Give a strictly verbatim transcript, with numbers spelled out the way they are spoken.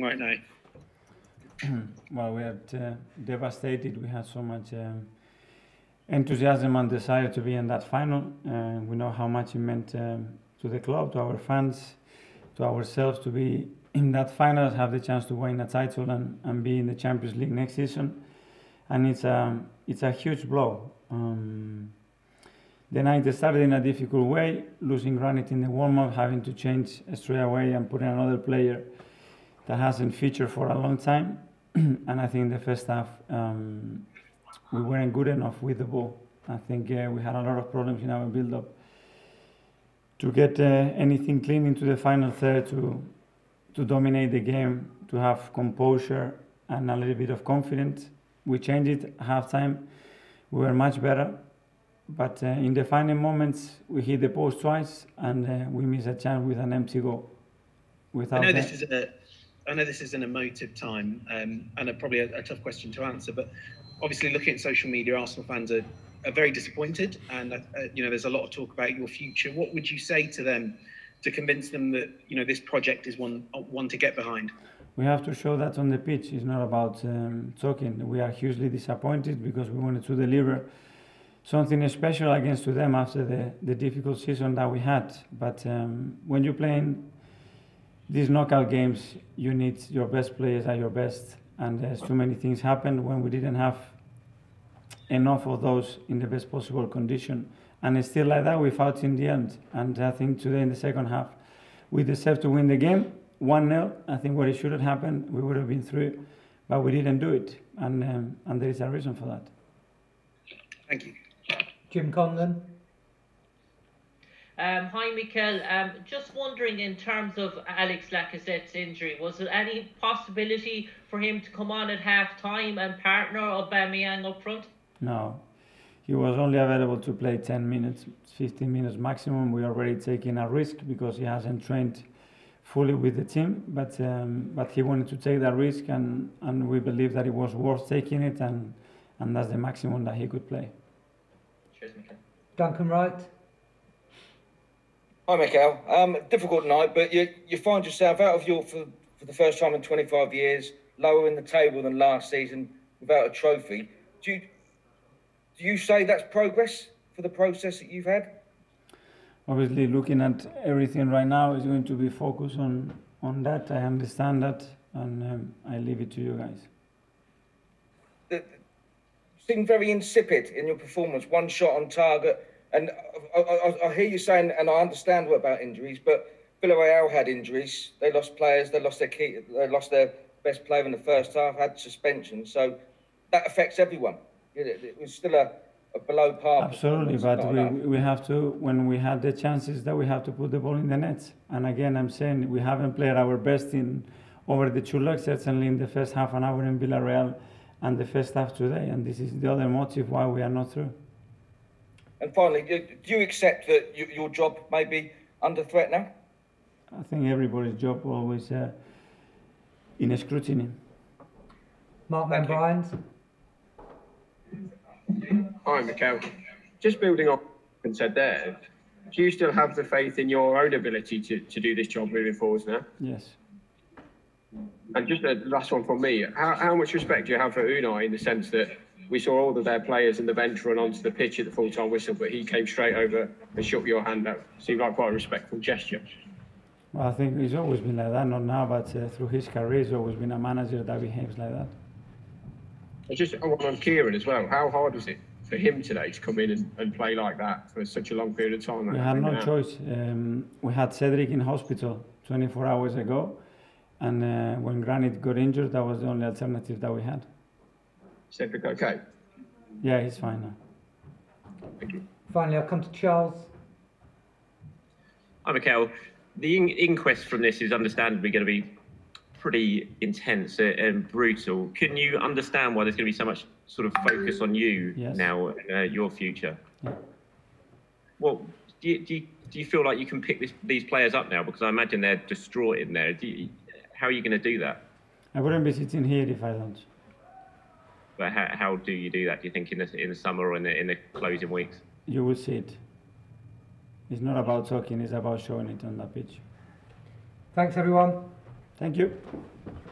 won't they? Well, we are uh, devastated. We had so much um, enthusiasm and desire to be in that final. Uh, we know how much it meant um, to the club, to our fans, to ourselves, to be in that final, have the chance to win a title and, and be in the Champions League next season. And it's a, it's a huge blow. Um, the night started in a difficult way, losing Granit in the warm-up, having to change straight away and put in another player that hasn't featured for a long time. And I think the first half, um, we weren't good enough with the ball. I think uh, we had a lot of problems in our build-up to get uh, anything clean into the final third, to, to dominate the game, to have composure and a little bit of confidence. We changed it at half-time. We were much better. But uh, in the final moments, we hit the post twice and uh, we missed a chance with an empty goal. Without I know this is a, I know this is an emotive time um, and a, probably a, a tough question to answer, but obviously looking at social media, Arsenal fans are, are very disappointed and, uh, you know, there's a lot of talk about your future. What would you say to them to convince them that, you know, this project is one, one to get behind? We have to show that on the pitch. It's not about um, talking. We are hugely disappointed because we wanted to deliver something special against to them after the, the difficult season that we had. But um, when you're playing these knockout games, you need your best players at your best. And there's too many things happened when we didn't have enough of those in the best possible condition. And it's still like that, we fought in the end. And I think today in the second half, we deserve to win the game. one nil, I think what it should have happened, we would have been through, but we didn't do it, and um, and there is a reason for that. Thank you. Tim Conlan. Um, hi, Mikhail. Um, just wondering, in terms of Alex Lacazette's injury, was there any possibility for him to come on at half-time and partner Aubameyang up front? No. He was only available to play ten minutes, fifteen minutes maximum. We're already taking a risk because he hasn't trained fully with the team, but um, but he wanted to take that risk, and and we believe that it was worth taking it, and and that's the maximum that he could play. Cheers, Mikhail. Duncan Wright. Hi, Mikhail. Um, difficult night, but you you find yourself out of York for for the first time in twenty-five years, lower in the table than last season, without a trophy. Do you, do you say that's progress for the process that you've had? Obviously, looking at everything right now is going to be focused on, on that. I understand that, and um, I leave it to you guys. You seem very insipid in your performance, one shot on target. And I, I, I hear you saying, and I understand what about injuries, but Villarreal had injuries. They lost players, they lost their key, they lost their best player in the first half, had suspension. So that affects everyone. It was still a... below par. Absolutely, but we, we have to, when we had the chances that we have to put the ball in the net. And again, I'm saying we haven't played our best in over the two legs, certainly in the first half an hour in Villarreal and the first half today. And this is the other motive why we are not through. And finally, do you accept that you, your job may be under threat now? I think everybody's job always uh, in scrutiny. Mark Van Bryant. Hi, Mikhail. Just building on what you said there, do you still have the faith in your own ability to, to do this job moving forwards now? Yes. And just a last one from me. How, how much respect do you have for Unai in the sense that we saw all of their players in the bench run onto the pitch at the full-time whistle, but he came straight over and shook your hand out? Seemed like quite a respectful gesture. Well, I think he's always been like that, not now, but uh, through his career, he's always been a manager that behaves like that. I just I want on Kieran as well. How hard was it for him today to come in and, and play like that for such a long period of time? We had no choice. Um, we had Cedric in hospital twenty-four hours ago, and uh, when Granit got injured, that was the only alternative that we had. Cedric, okay? Yeah, he's fine now. Thank you. Finally, I'll come to Charles. Hi, Mikhail. The in inquest from this is understandably going to be pretty intense and brutal. Can you understand why there's going to be so much sort of focus on you yes. now, uh, your future? Yeah. Well, do you, do, you, do you feel like you can pick this, these players up now? Because I imagine they're distraught in there. Do you, how are you going to do that? I wouldn't be sitting here if I don't. But how, how do you do that, do you think, in the, in the summer or in the, in the closing weeks? You will see it. It's not about talking, it's about showing it on the pitch. Thanks, everyone. Thank you.